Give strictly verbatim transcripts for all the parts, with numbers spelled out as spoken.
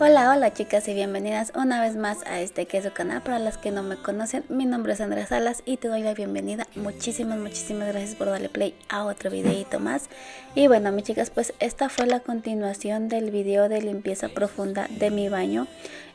Hola, hola chicas y bienvenidas una vez más a este que es su canal. Para las que no me conocen, mi nombre es Andrea Salas y te doy la bienvenida. Muchísimas, muchísimas gracias por darle play a otro videito más. Y bueno, mis chicas, pues esta fue la continuación del video de limpieza profunda de mi baño.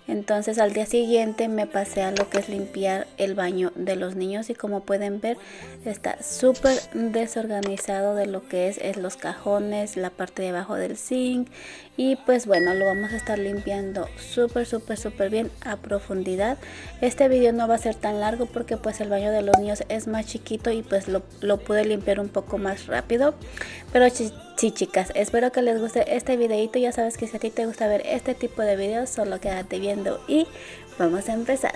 Entonces al día siguiente me pasé a lo que es limpiar el baño de los niños y como pueden ver está súper desorganizado de lo que es, es los cajones, la parte de abajo del zinc y pues bueno, lo vamos a estar limpiando súper súper súper bien a profundidad. Este video no va a ser tan largo porque pues el baño de los niños es más chiquito y pues lo, lo pude limpiar un poco más rápido, pero chicos, sí chicas, espero que les guste este videito. Ya sabes que si a ti te gusta ver este tipo de videos, solo quédate viendo y vamos a empezar.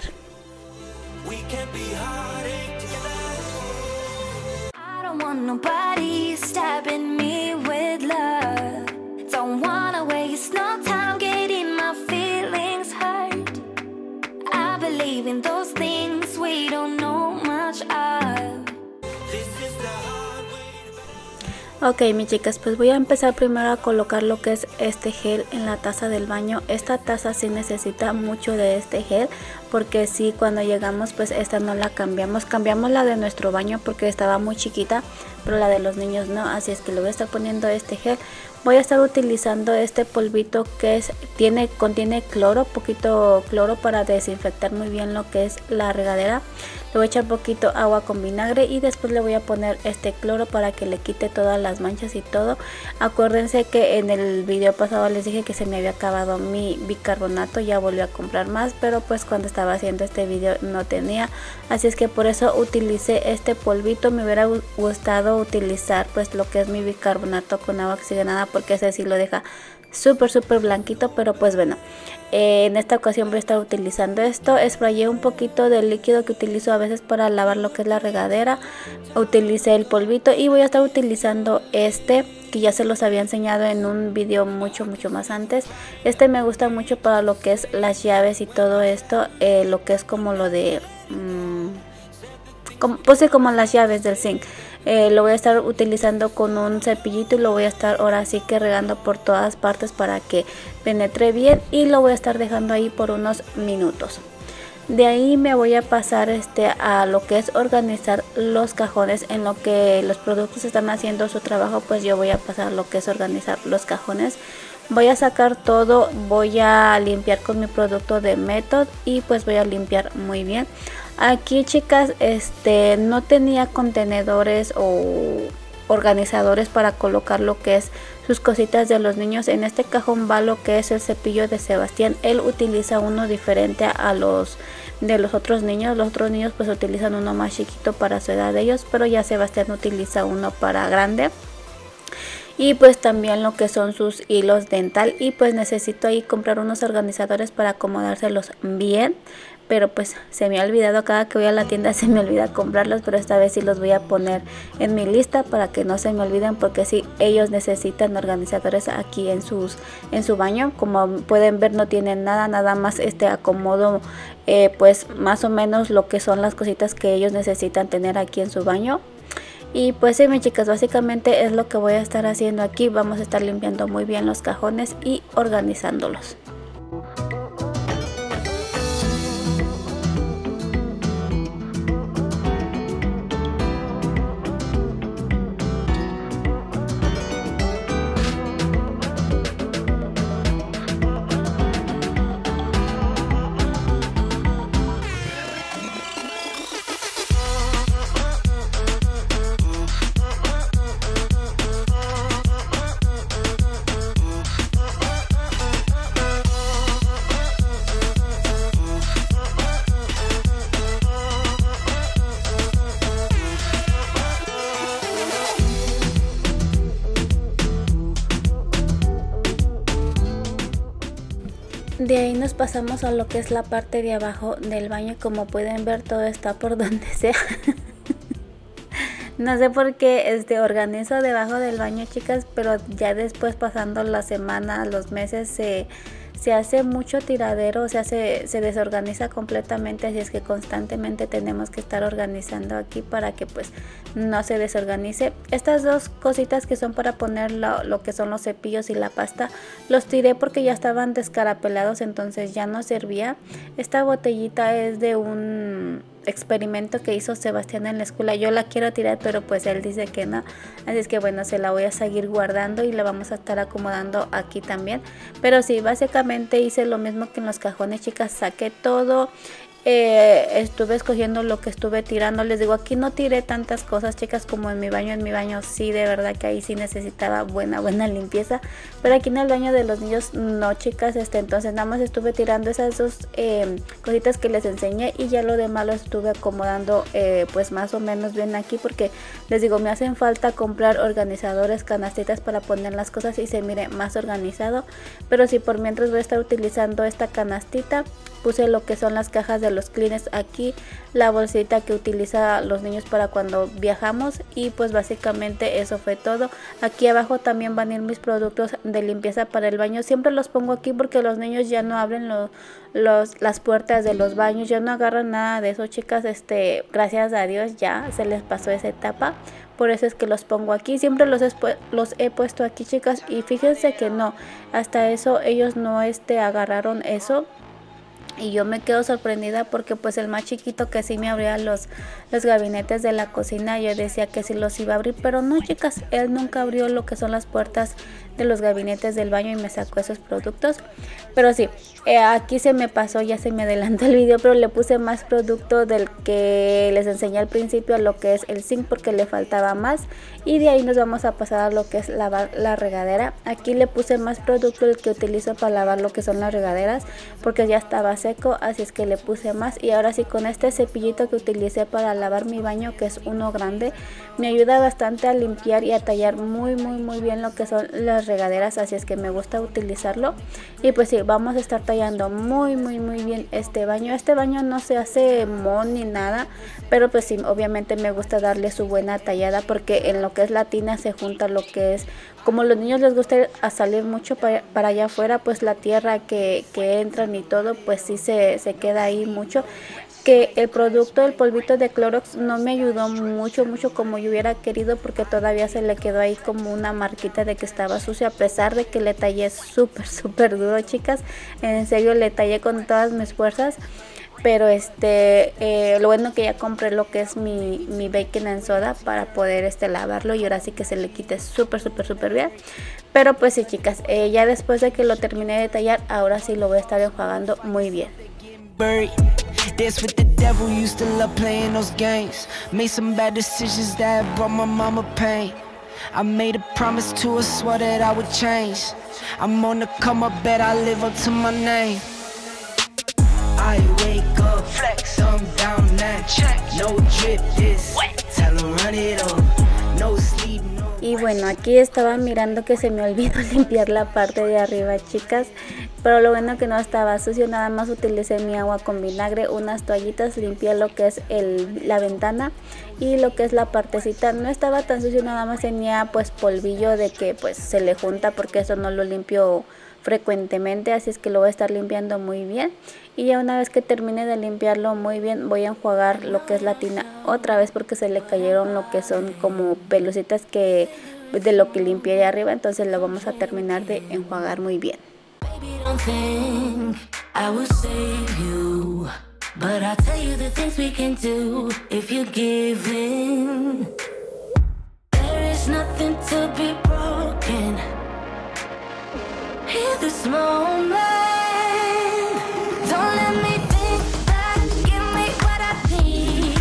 Ok mis chicas, pues voy a empezar primero a colocar lo que es este gel en la taza del baño. Esta taza sí necesita mucho de este gel porque sí, cuando llegamos pues esta no la cambiamos. Cambiamos la de nuestro baño porque estaba muy chiquita, pero la de los niños no, así es que le voy a estar poniendo este gel. Voy a estar utilizando este polvito que es, tiene, contiene cloro, poquito cloro para desinfectar muy bien lo que es la regadera. Le voy a echar poquito agua con vinagre y después le voy a poner este cloro para que le quite todas las manchas y todo. Acuérdense que en el video pasado les dije que se me había acabado mi bicarbonato, ya volví a comprar más, pero pues cuando estaba haciendo este video no tenía. Así es que por eso utilicé este polvito. Me hubiera gustado utilizar pues lo que es mi bicarbonato con agua oxigenada porque ese sí lo deja súper súper blanquito, pero pues bueno, eh, en esta ocasión voy a estar utilizando esto. Sprayé un poquito del líquido que utilizo a veces para lavar lo que es la regadera, utilicé el polvito y voy a estar utilizando este que ya se los había enseñado en un video mucho mucho más antes. Este me gusta mucho para lo que es las llaves y todo esto, eh, lo que es como lo de mmm, como, pues sí, como las llaves del zinc. Eh, lo voy a estar utilizando con un cepillito y lo voy a estar ahora sí que regando por todas partes para que penetre bien y lo voy a estar dejando ahí por unos minutos. De ahí me voy a pasar este a lo que es organizar los cajones. En lo que los productos están haciendo su trabajo, pues yo voy a pasar lo que es organizar los cajones. Voy a sacar todo, voy a limpiar con mi producto de Method y pues voy a limpiar muy bien. Aquí chicas, este no tenía contenedores o organizadores para colocar lo que es sus cositas de los niños. En este cajón va lo que es el cepillo de Sebastián. Él utiliza uno diferente a los de los otros niños. Los otros niños pues utilizan uno más chiquito para su edad de ellos, pero ya Sebastián utiliza uno para grande. Y pues también lo que son sus hilos dental y pues necesito ahí comprar unos organizadores para acomodárselos bien. Pero pues se me ha olvidado, cada que voy a la tienda se me olvida comprarlos, pero esta vez sí los voy a poner en mi lista para que no se me olviden, porque sí, ellos necesitan organizadores aquí en sus en su baño. Como pueden ver no tienen nada, nada más este acomodo eh, pues más o menos lo que son las cositas que ellos necesitan tener aquí en su baño. Y pues sí mis chicas, básicamente es lo que voy a estar haciendo aquí. Vamos a estar limpiando muy bien los cajones y organizándolos. De ahí nos pasamos a lo que es la parte de abajo del baño. Como pueden ver todo está por donde sea No sé por qué este, organizo debajo del baño, chicas, pero ya después, pasando la semana, los meses, se, se hace mucho tiradero, o sea, se, se desorganiza completamente. Así es que constantemente tenemos que estar organizando aquí para que pues no se desorganice. Estas dos cositas que son para poner lo, lo que son los cepillos y la pasta, los tiré porque ya estaban descarapelados, entonces ya no servía. Esta botellita es de un experimento que hizo Sebastián en la escuela. Yo la quiero tirar, pero pues él dice que no, así es que bueno, se la voy a seguir guardando y la vamos a estar acomodando aquí también. Pero sí, básicamente hice lo mismo que en los cajones, chicas. Saqué todo, eh, estuve escogiendo lo que estuve tirando. Les digo, aquí no tiré tantas cosas, chicas, como en mi baño. En mi baño sí, de verdad que ahí sí necesitaba buena buena limpieza, pero aquí en el baño de los niños no, chicas. Este, entonces nada más estuve tirando esas dos eh, cositas que les enseñé, y ya lo demás lo estuve acomodando eh, pues más o menos bien aquí, porque les digo, me hacen falta comprar organizadores, canastitas para poner las cosas y se mire más organizado. Pero sí, por mientras voy a estar utilizando esta canastita. Puse lo que son las cajas de los Kleenex aquí, la bolsita que utiliza los niños para cuando viajamos, y pues básicamente eso fue todo. Aquí abajo también van a ir mis productos de limpieza para el baño. Siempre los pongo aquí porque los niños ya no abren lo, los, las puertas de los baños, ya no agarran nada de eso, chicas. Este, gracias a Dios ya se les pasó esa etapa. Por eso es que los pongo aquí. Siempre los, los he puesto aquí, chicas, y fíjense que no, hasta eso ellos no este, agarraron eso. Y yo me quedo sorprendida porque pues el más chiquito, que sí me abría los, los gabinetes de la cocina, yo decía que sí los iba a abrir, pero no, chicas, él nunca abrió lo que son las puertas de los gabinetes del baño y me sacó esos productos. Pero sí, eh, aquí se me pasó, ya se me adelantó el video, pero le puse más producto del que les enseñé al principio, lo que es el zinc, porque le faltaba más, y de ahí nos vamos a pasar a lo que es lavar la regadera. Aquí le puse más producto del que utilizo para lavar lo que son las regaderas, porque ya estaba seco, así es que le puse más. Y ahora sí, con este cepillito que utilicé para lavar mi baño, que es uno grande, me ayuda bastante a limpiar y a tallar muy muy muy bien lo que son las regaderas, así es que me gusta utilizarlo. Y pues sí, vamos a estar tallando muy muy muy bien este baño. Este baño no se hace mon ni nada, pero pues sí, obviamente me gusta darle su buena tallada, porque en lo que es la tina se junta lo que es, como los niños les gusta a salir mucho para, para allá afuera, pues la tierra que, que entran y todo, pues sí se, se queda ahí mucho. Que el producto del polvito de Clorox no me ayudó mucho mucho como yo hubiera querido, porque todavía se le quedó ahí como una marquita de que estaba sucia, a pesar de que le tallé súper súper duro, chicas. En serio, le tallé con todas mis fuerzas. Pero este, eh, lo bueno que ya compré lo que es mi, mi baking and soda para poder este, lavarlo, y ahora sí que se le quite súper, súper, súper bien. Pero pues sí, chicas, eh, ya después de que lo terminé de tallar, ahora sí lo voy a estar enjuagando muy bien. Dance with the devil, used to love playing those games. Made some bad decisions that brought my mama pain. I made a promise to her, swore that I would change. I'm on the come up, bet I live up to my name. I wake up, flex, I'm down now, check, no drip this, tell her run it up, no sleep. Y bueno, aquí estaba mirando que se me olvidó limpiar la parte de arriba, chicas, pero lo bueno que no estaba sucio. Nada más utilicé mi agua con vinagre, unas toallitas, limpié lo que es el, la ventana y lo que es la partecita. No estaba tan sucio, nada más tenía pues polvillo de que pues se le junta, porque eso no lo limpio frecuentemente, así es que lo voy a estar limpiando muy bien. Y ya una vez que termine de limpiarlo muy bien, voy a enjuagar lo que es la tina otra vez, porque se le cayeron lo que son como pelucitas que de lo que limpié de arriba, entonces lo vamos a terminar de enjuagar muy bien. This moment, don't let me think back, give me what I need,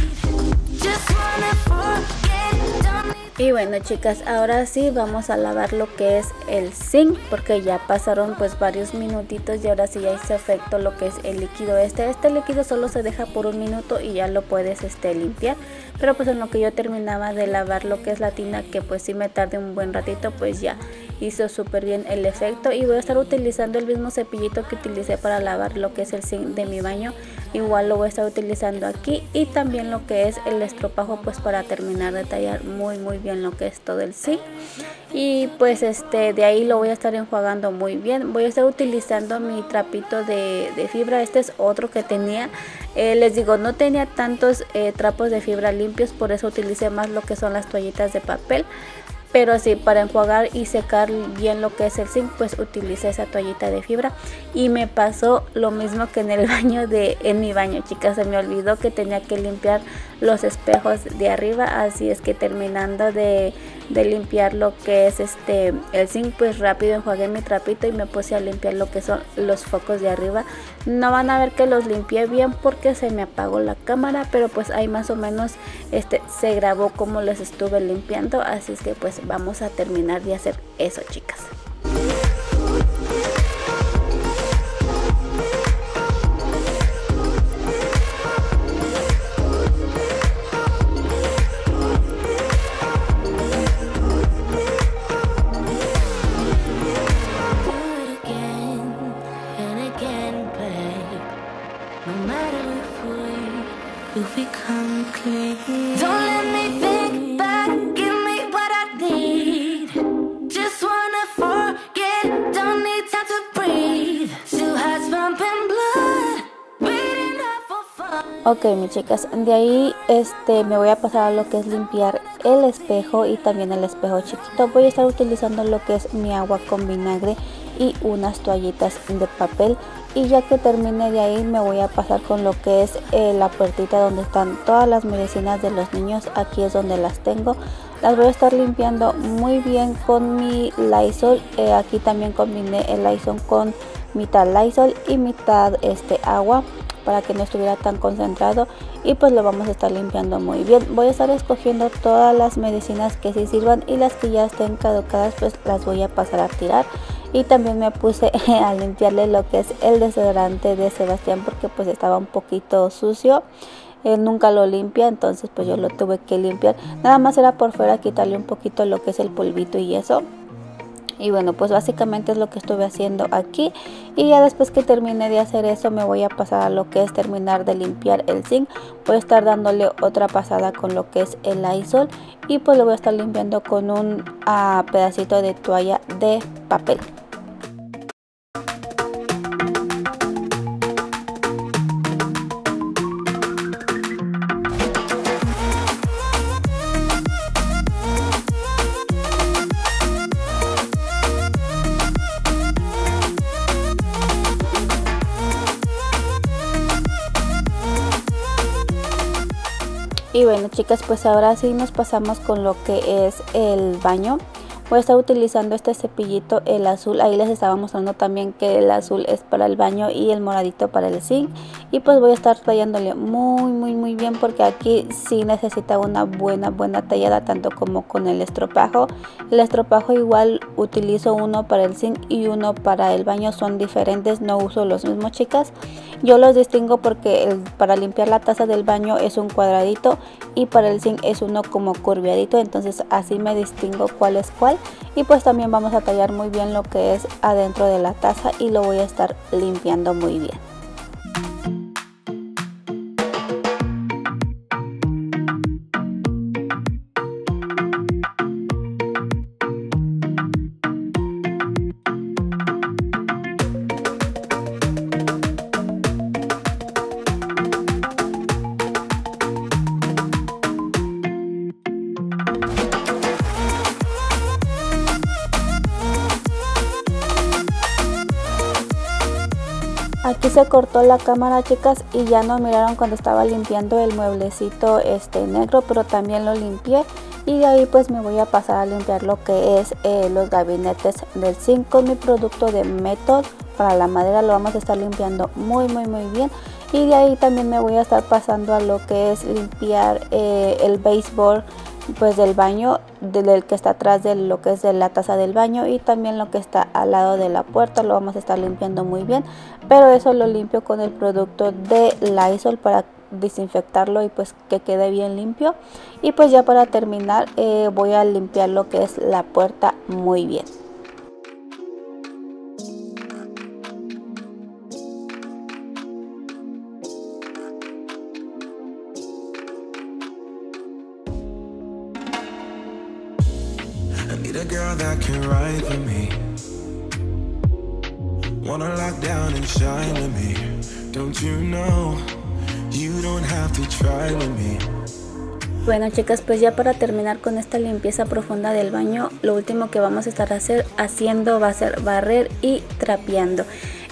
just wanna forget, don't need. Y bueno, chicas, ahora sí vamos a lavar lo que es el zinc, porque ya pasaron pues varios minutitos y ahora sí ya hizo efecto lo que es el líquido este. Este líquido solo se deja por un minuto y ya lo puedes este limpiar. Pero pues en lo que yo terminaba de lavar lo que es la tina, que pues sí me tardé un buen ratito, pues ya hizo súper bien el efecto. Y voy a estar utilizando el mismo cepillito que utilicé para lavar lo que es el zinc de mi baño. Igual lo voy a estar utilizando aquí, y también lo que es el estropajo pues para terminar de tallar muy muy bien lo que es todo el zinc. Y pues este de ahí lo voy a estar enjuagando muy bien. Voy a estar utilizando mi trapito de, de fibra. Este es otro que tenía, eh, les digo, no tenía tantos eh, trapos de fibra limpios, por eso utilicé más lo que son las toallitas de papel. Pero sí, para enjuagar y secar bien lo que es el zinc, pues utilicé esa toallita de fibra. Y me pasó lo mismo que en el baño de, en mi baño, chicas. Se me olvidó que tenía que limpiar los espejos de arriba. Así es que terminando de, de limpiar lo que es este el zinc, pues rápido enjuagué mi trapito y me puse a limpiar lo que son los focos de arriba. No van a ver que los limpié bien porque se me apagó la cámara, pero pues ahí más o menos este, se grabó como les estuve limpiando. Así es que pues vamos a terminar de hacer eso, chicas. Ok, mis chicas, de ahí este, me voy a pasar a lo que es limpiar el espejo, y también el espejo chiquito. Voy a estar utilizando lo que es mi agua con vinagre y unas toallitas de papel. Y ya que termine de ahí, me voy a pasar con lo que es eh, la puertita donde están todas las medicinas de los niños. Aquí es donde las tengo. Las voy a estar limpiando muy bien con mi Lysol. Eh, aquí también combiné el Lysol con mitad Lysol y mitad este, agua, para que no estuviera tan concentrado, y pues lo vamos a estar limpiando muy bien. Voy a estar escogiendo todas las medicinas que sí sirvan, y las que ya estén caducadas pues las voy a pasar a tirar. Y también me puse a limpiarle lo que es el desodorante de Sebastián, porque pues estaba un poquito sucio. Él nunca lo limpia, entonces pues yo lo tuve que limpiar. Nada más era por fuera quitarle un poquito lo que es el polvito y eso. Y bueno, pues básicamente es lo que estuve haciendo aquí. Y ya después que termine de hacer eso, me voy a pasar a lo que es terminar de limpiar el zinc. Voy a estar dándole otra pasada con lo que es el Lysol, y pues lo voy a estar limpiando con un uh, pedacito de toalla de papel. Y bueno, chicas, pues ahora sí nos pasamos con lo que es el baño. Voy a estar utilizando este cepillito, el azul. Ahí les estaba mostrando también que el azul es para el baño y el moradito para el zinc. Y pues voy a estar tallándole muy muy muy bien, porque aquí sí necesita una buena buena tallada, tanto como con el estropajo. El estropajo igual utilizo uno para el zinc y uno para el baño. Son diferentes, no uso los mismos, chicas. Yo los distingo porque el, para limpiar la taza del baño es un cuadradito, y para el zinc es uno como curviadito. Entonces así me distingo cuál es cuál. Y pues también vamos a tallar muy bien lo que es adentro de la taza, y lo voy a estar limpiando muy bien. Aquí se cortó la cámara, chicas, y ya no miraron cuando estaba limpiando el mueblecito este negro, pero también lo limpié. Y de ahí pues me voy a pasar a limpiar lo que es eh, los gabinetes del zinc con mi producto de Method para la madera. Lo vamos a estar limpiando muy muy muy bien. Y de ahí también me voy a estar pasando a lo que es limpiar eh, el baseboard pues del baño, del que está atrás de lo que es de la taza del baño, y también lo que está al lado de la puerta lo vamos a estar limpiando muy bien, pero eso lo limpio con el producto de Lysol para desinfectarlo y pues que quede bien limpio. Y pues ya para terminar eh, voy a limpiar lo que es la puerta muy bien. Bueno, chicas, pues ya para terminar con esta limpieza profunda del baño, lo último que vamos a estar hacer, haciendo va a ser barrer y trapeando.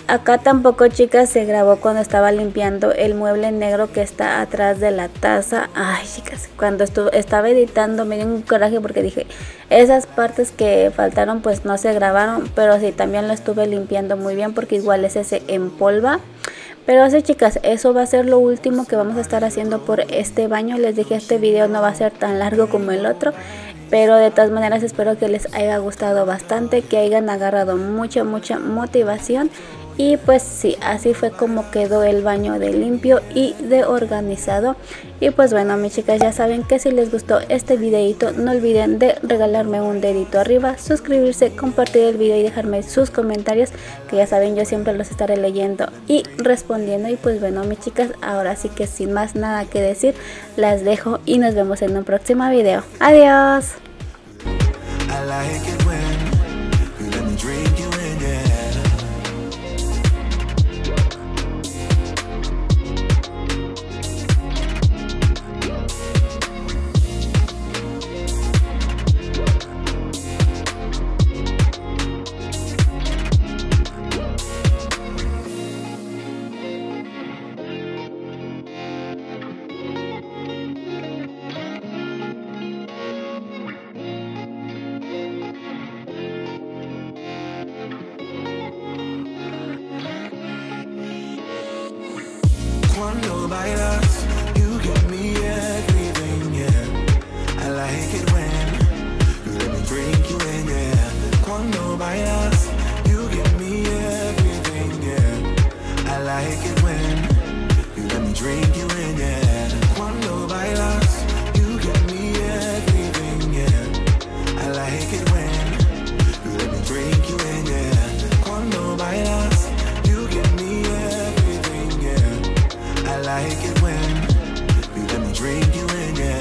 Acá tampoco, chicas, se grabó cuando estaba limpiando el mueble negro que está atrás de la taza. Ay, chicas, cuando estuvo, estaba editando me dio un coraje porque dije, esas partes que faltaron pues no se grabaron, pero sí, también lo estuve limpiando muy bien porque igual ese se empolva. Pero así, chicas, eso va a ser lo último que vamos a estar haciendo por este baño. Les dije, este video no va a ser tan largo como el otro, pero de todas maneras espero que les haya gustado bastante, que hayan agarrado mucha, mucha motivación. Y pues sí, así fue como quedó el baño de limpio y de organizado. Y pues bueno, mis chicas, ya saben que si les gustó este videito, no olviden de regalarme un dedito arriba, suscribirse, compartir el video y dejarme sus comentarios, que ya saben, yo siempre los estaré leyendo y respondiendo. Y pues bueno, mis chicas, ahora sí que sin más nada que decir, las dejo y nos vemos en un próximo video. ¡Adiós! One us, you give me everything, yeah. I like it when you let me drink you in, yeah. Cuando bailas, you give me everything, yeah. I like it when you let me drink you in, yeah. Cuando bailas, you give me everything, yeah. I like it when you let me drink you in, yeah. Cuando bailas. I like it when you let me drink you in, yeah.